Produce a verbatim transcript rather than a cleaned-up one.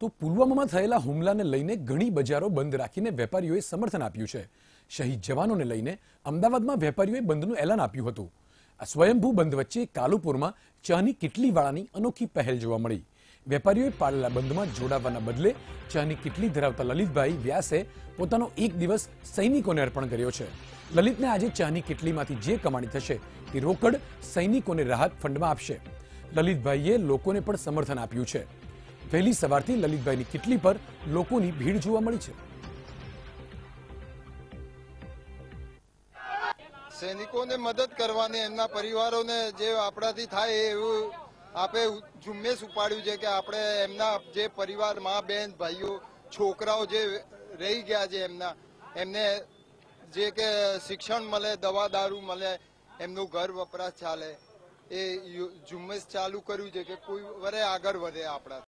તો પુલવામામાં થયેલા હુમલાને લઈને ઘણી બજારો બંધ રાખીને વેપારીઓએ સમર્થન આપ્યું છે. શહીદ જવાનોને લઈને અમદાવાદમાં વેપારીઓએ બંધનું એલાન આપ્યું હતું. આ સ્વયંભૂ બંધ વચ્ચે કાલુપુરમાં ચાની કિટલીવાળાની અનોખી પહેલ જોવા મળી. વેપારીઓએ પાળેલા બંધમાં જોડાવાના બદલે ચાની કિટલી ધરાવતા લલિતભાઈ વ્યાસે પોતાનો એક દિવસ સૈનિકોને અર્પણ કર્યો છે. લલિતને આજે ચાની કિટલીમાંથી જે કમાણી થશે તે રોકડ સૈનિકોને રાહત ફંડમાં આપશે. લલિતભાઈએ લોકોને પણ સમર્થન આપ્યું છે. વહેલી સવારથી લલિતભાઈની કિટલી પર લોકોની ભીડ જોવા મળી છે. સૈનિકોને મદદ કરવાની, એમના પરિવારોને જે આપણાથી થાય એવું આપણે ઝુંબેશ ઉપાડ્યું છે કે આપણે એમના જે પરિવાર, મા બહેન, ભાઈઓ, છોકરાઓ જે રહી ગયા છે એમના, એમને જે કે શિક્ષણ મળે, દવા દારૂ મળે, એમનું ઘર વપરાશ ચાલે, એ ઝુંબેશ ચાલુ કર્યું છે કે કોઈ વરે આગળ વધે આપણા.